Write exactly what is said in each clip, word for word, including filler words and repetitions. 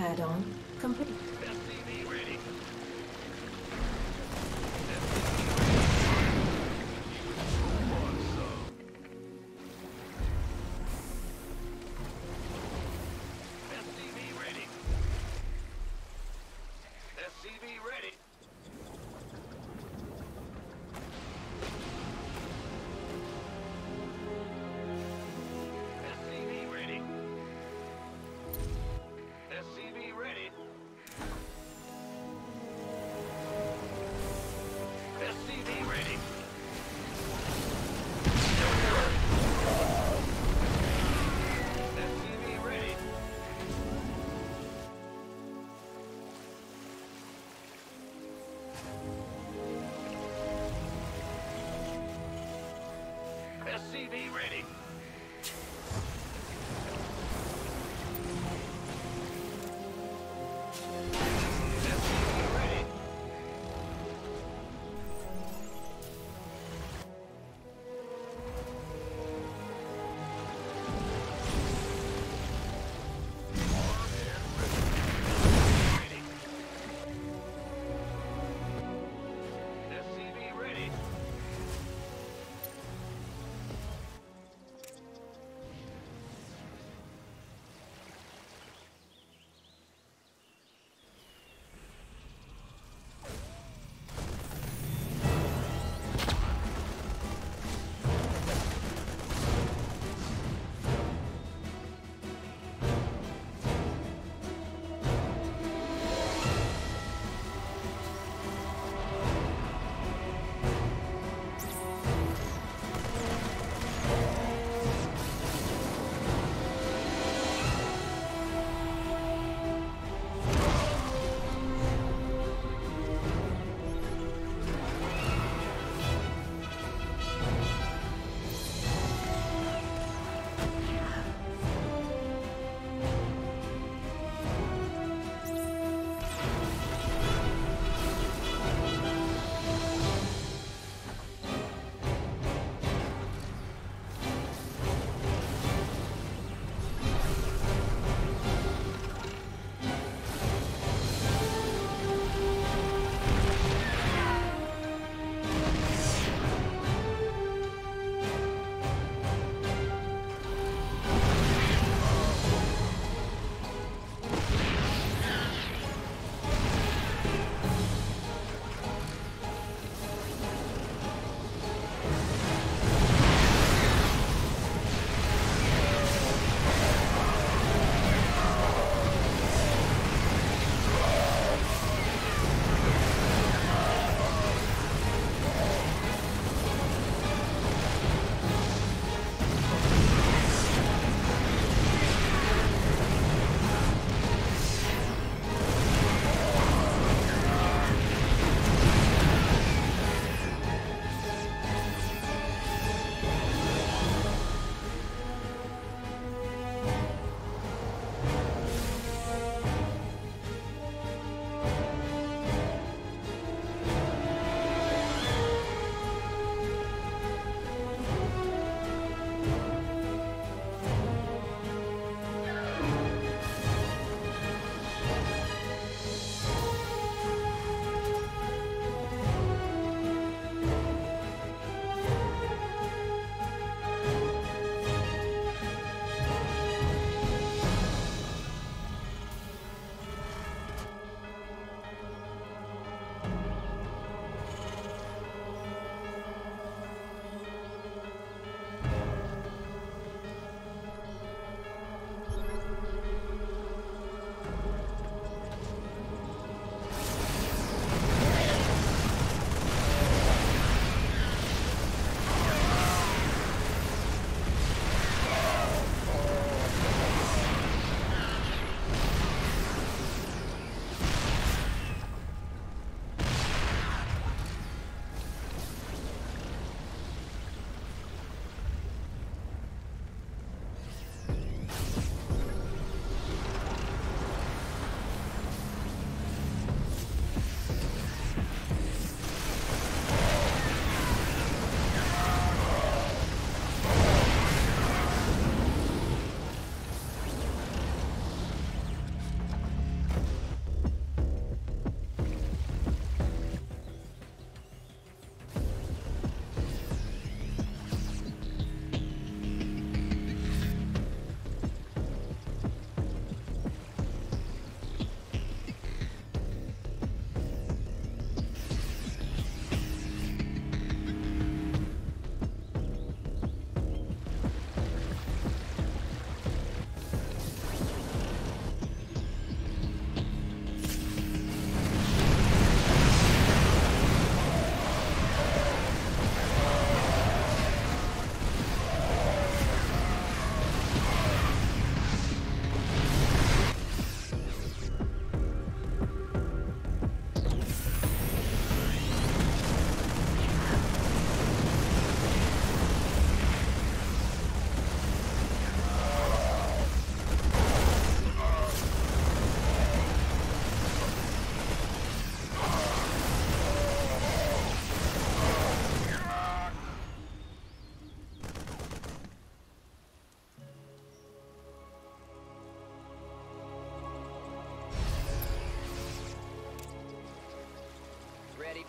Add-on complete. S C V ready.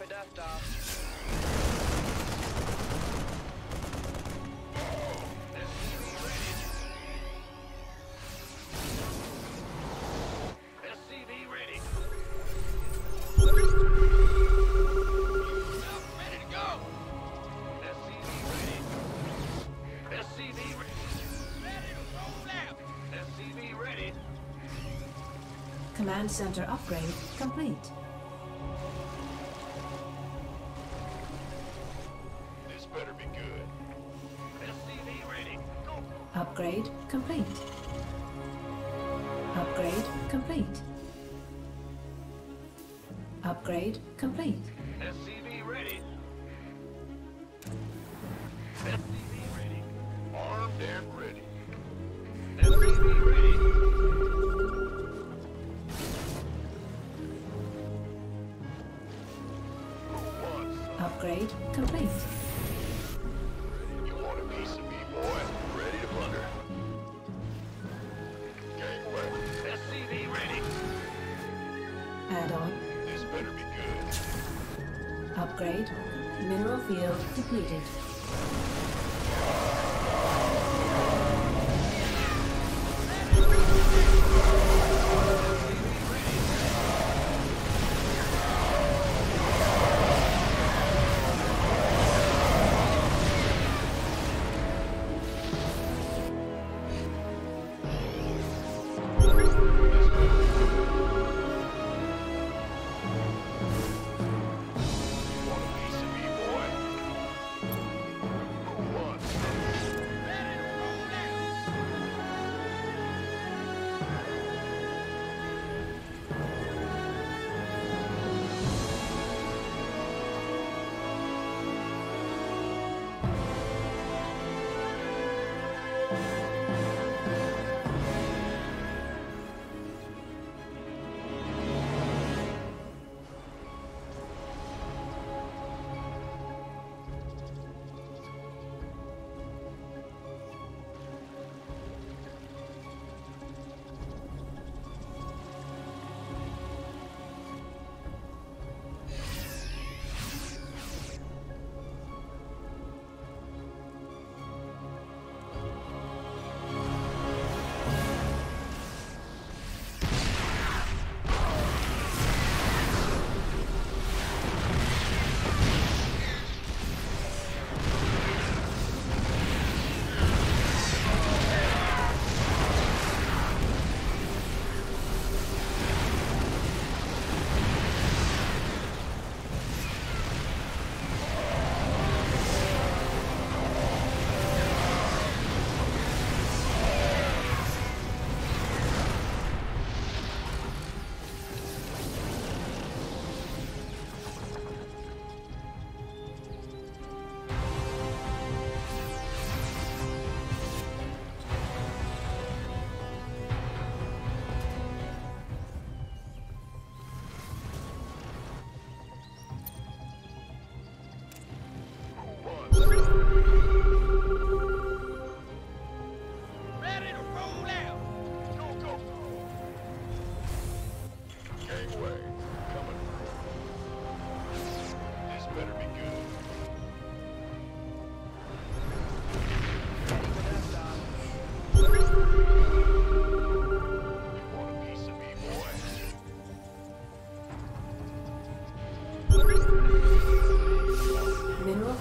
for dust-off. S C V ready. Command center upgrade complete. This better be good. S C V ready. Go. Upgrade complete. Upgrade complete. Upgrade complete. S C V ready. S C V ready. Armed and ready. S C V ready. Upgrade complete. You want a piece of me, boy? Ready to plunder. Gateway. S C V ready. Add on. This better be good. Upgrade. Mineral field depleted.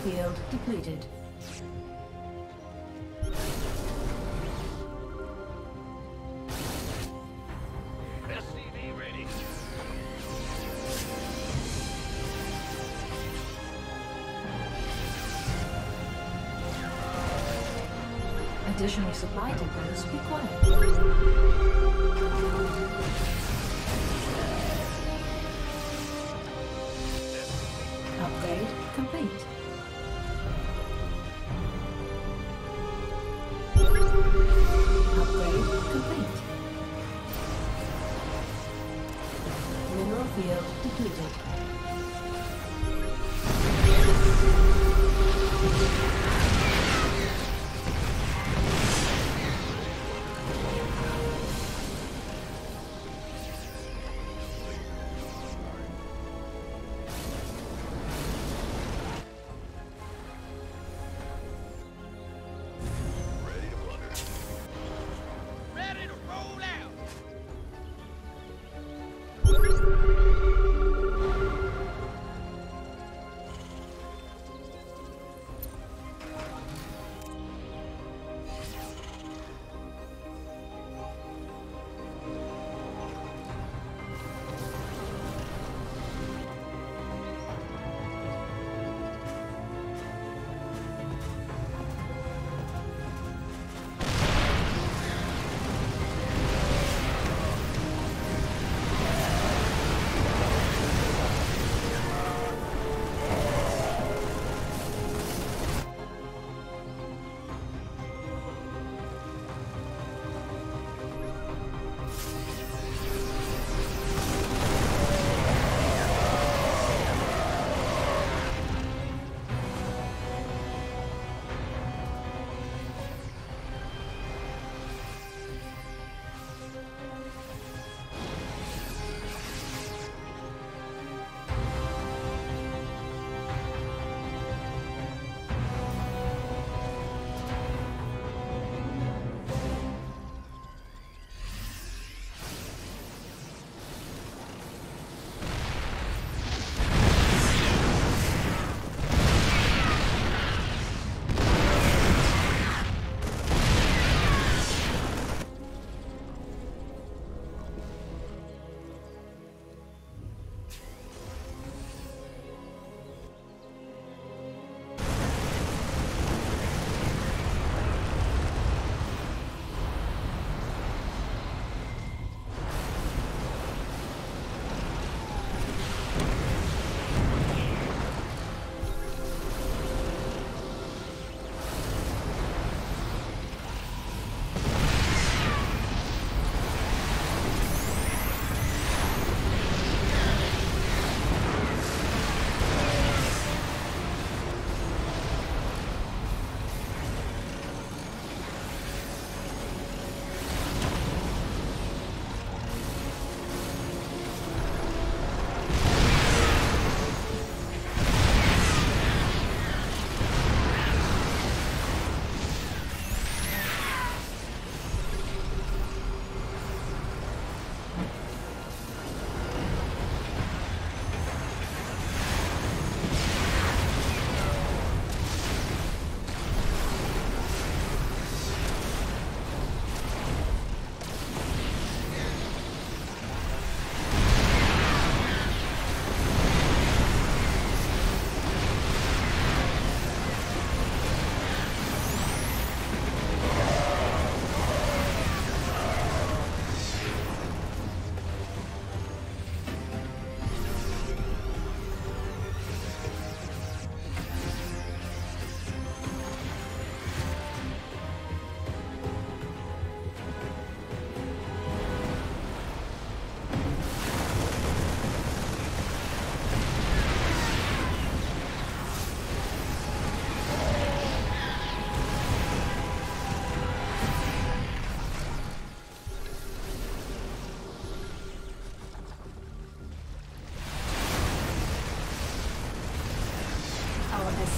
Field depleted. S C V ready. Additional supply depots required. Field depleted.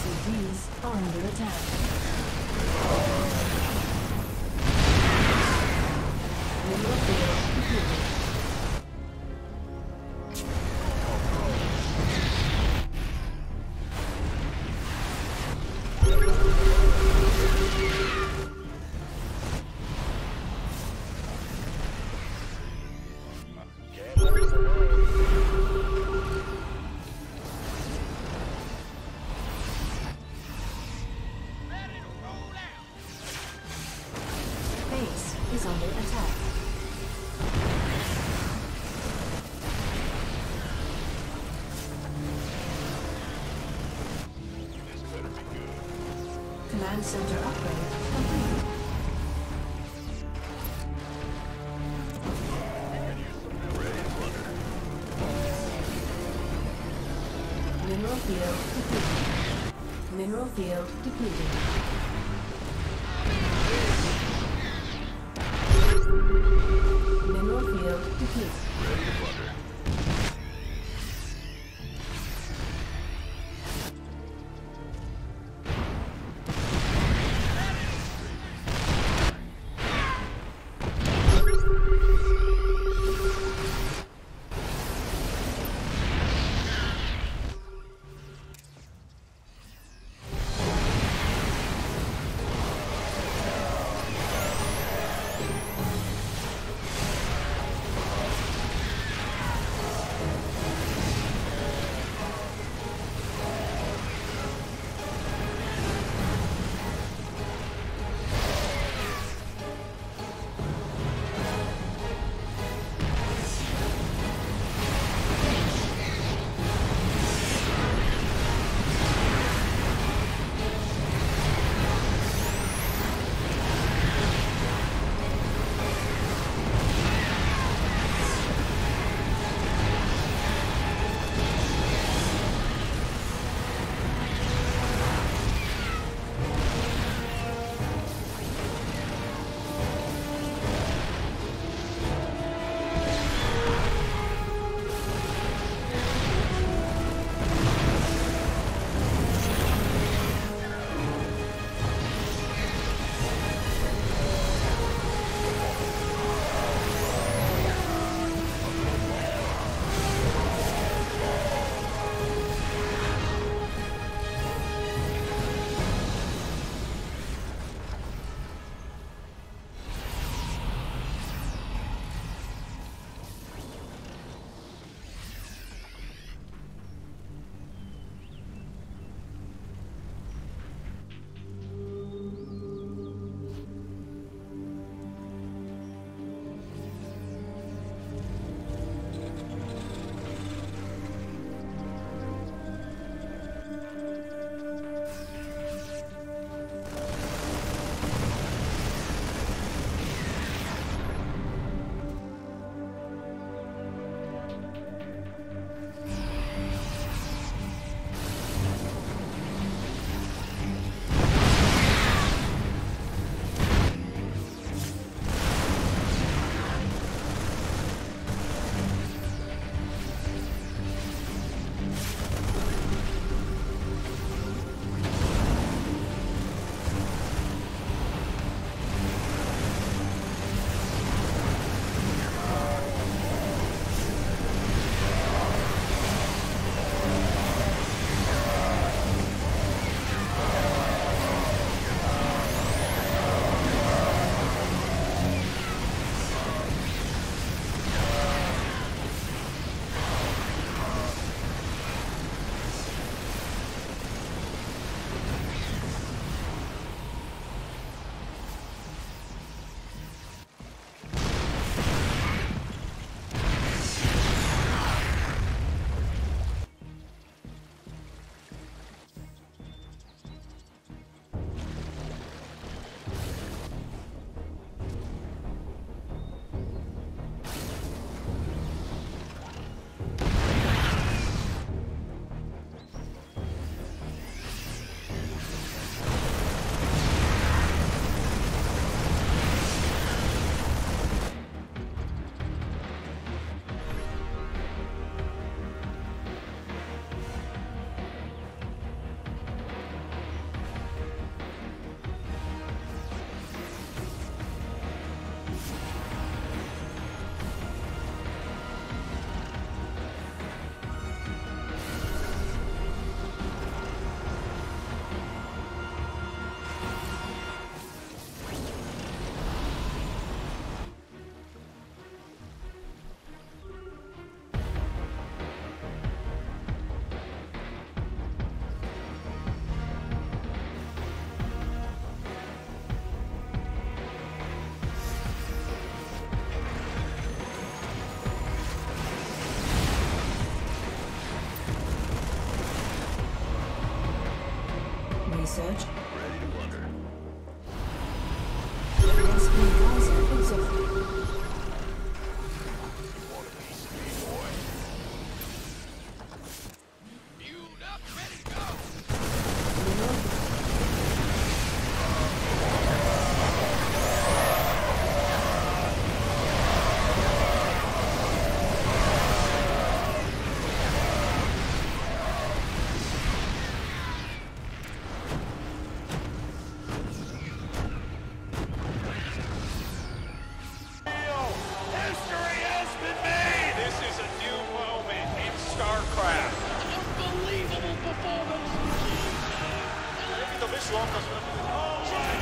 S C Vs are under attack. Relocation. Command center upgrade complete. Mineral field depleted. Mineral field depleted. Mineral field depleted. Ready to plunder. research. Ready to plunder. Local. Oh,